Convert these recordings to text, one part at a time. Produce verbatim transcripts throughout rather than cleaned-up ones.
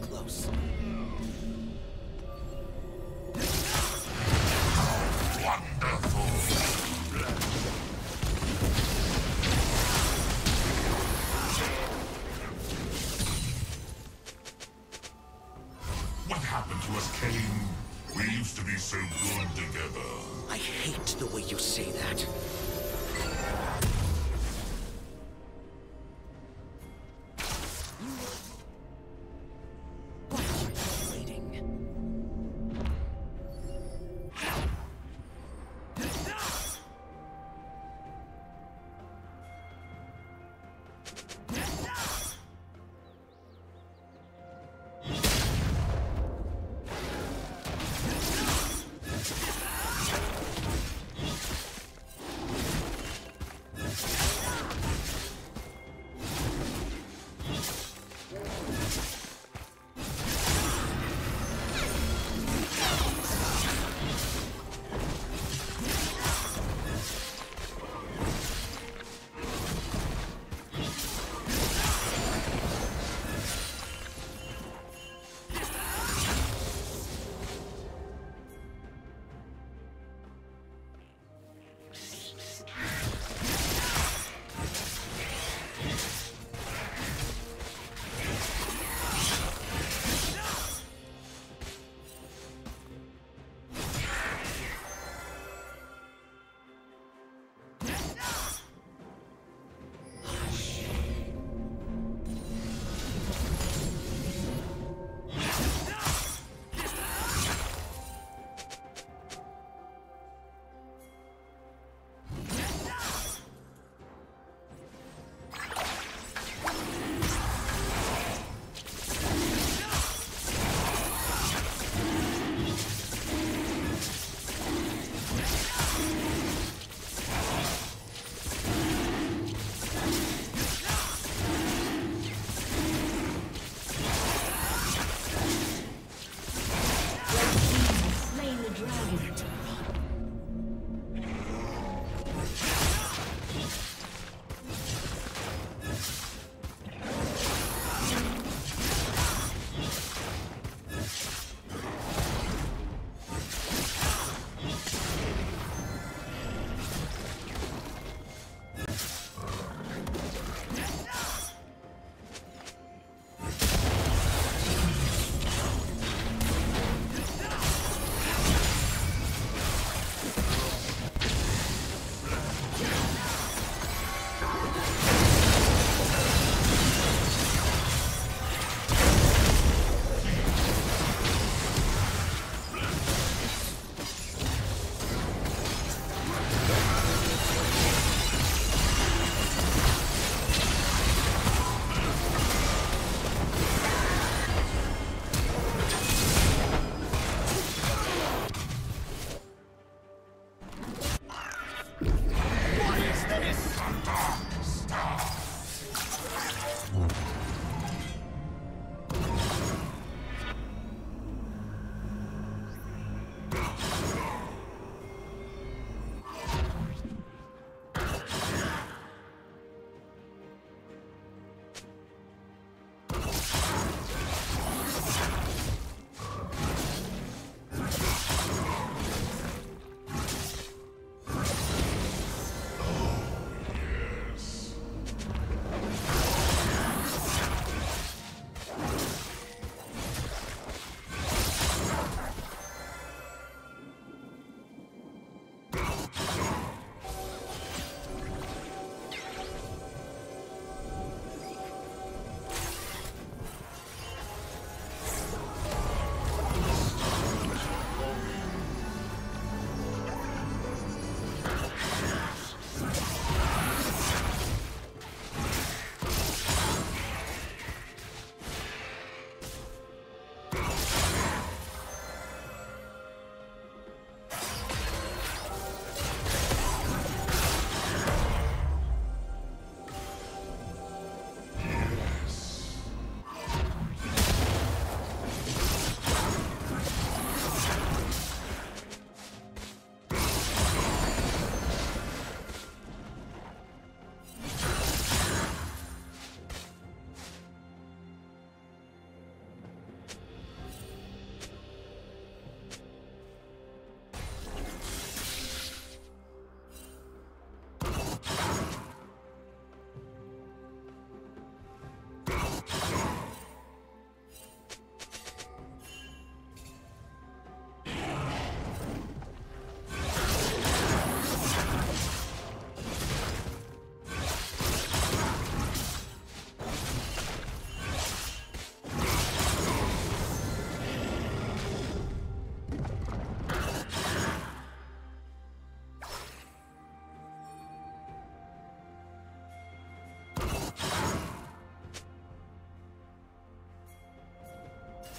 Close. What happened to us, Kane? We used to be so good together. I hate the way you say that.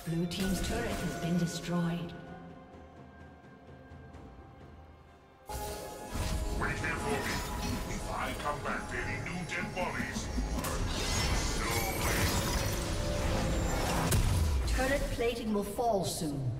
Blue team's turret has been destroyed. Wait there for me. If I come back to any new dead bodies, no way. Turret plating will fall soon.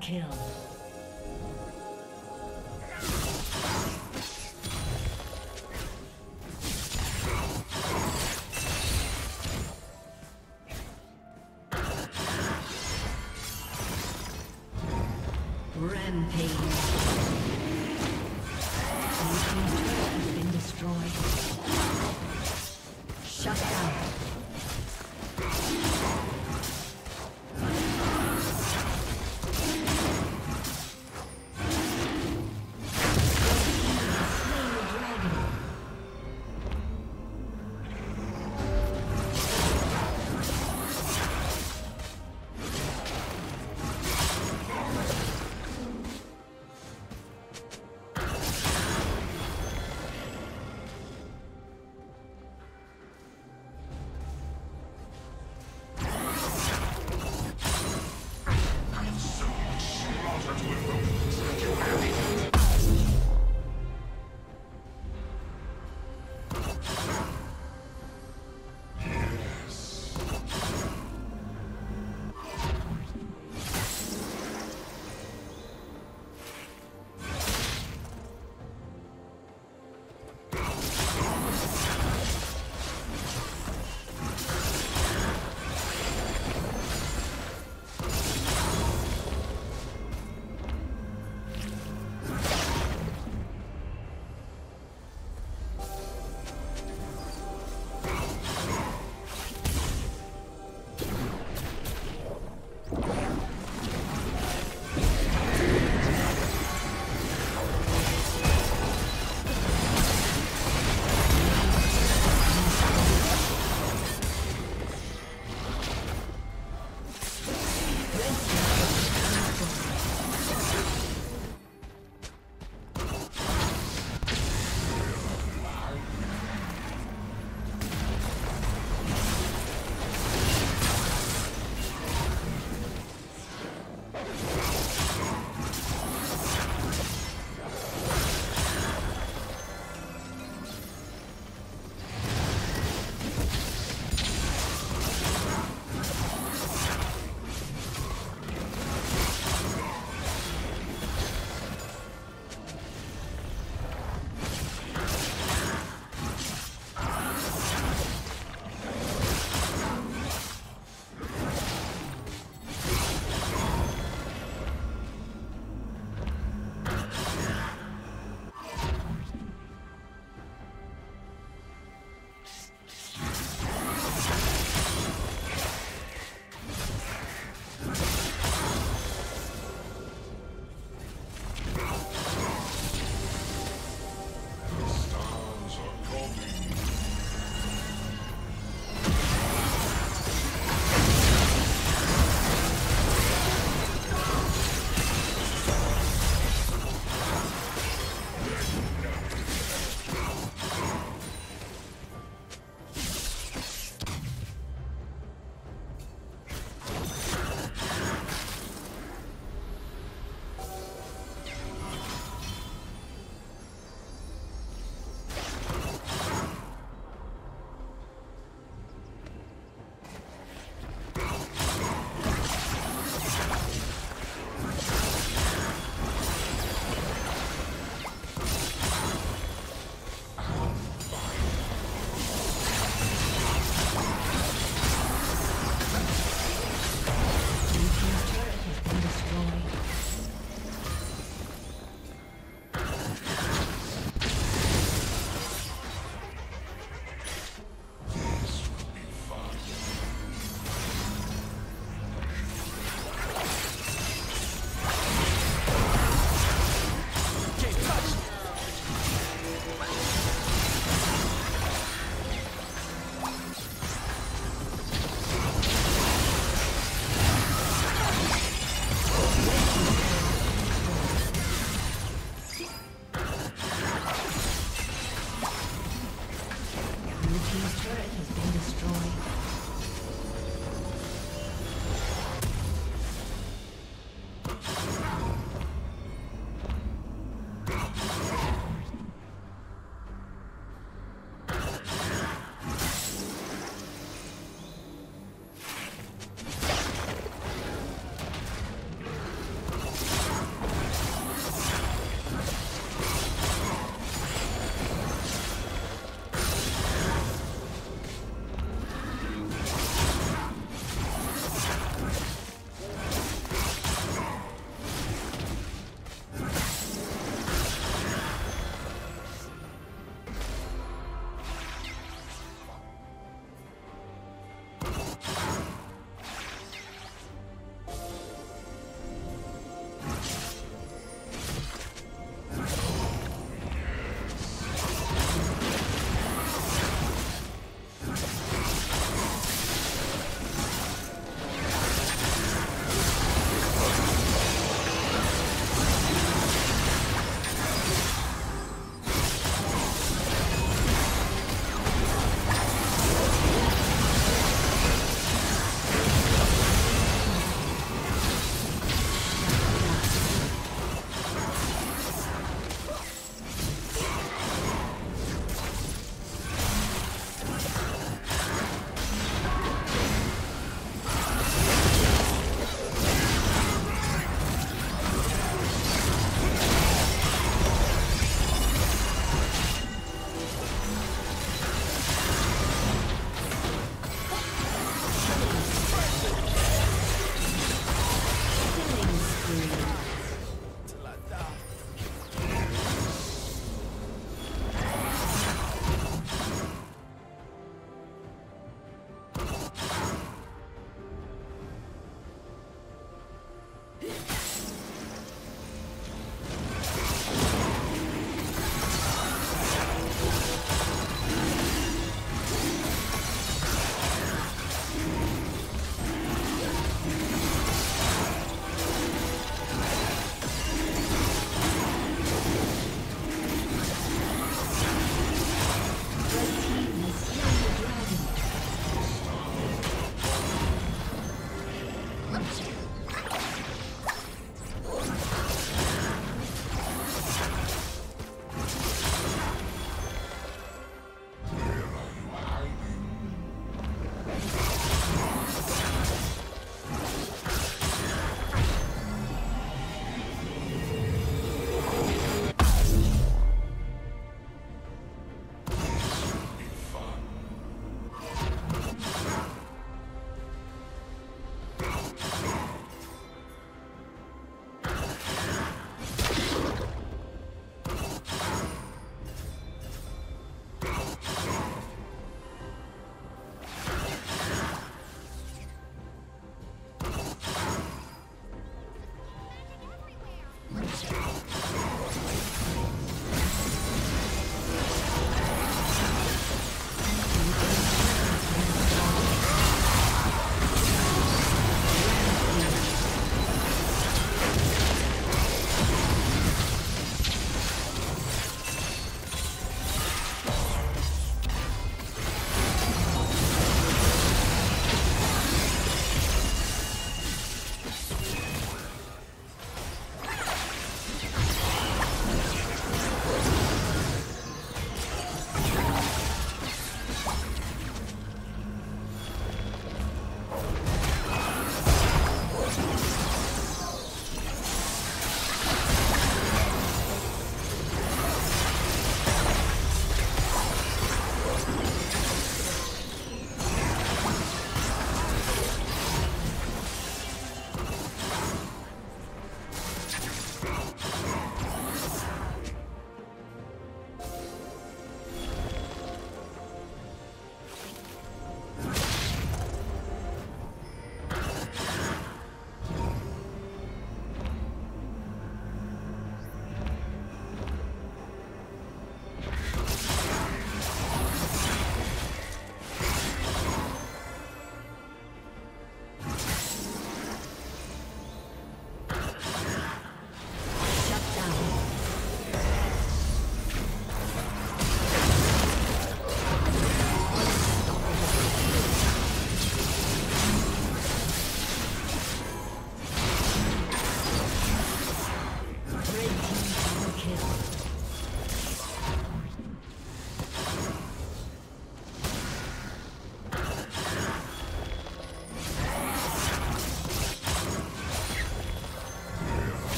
Kill. Rampage. Has been destroyed. Shut down.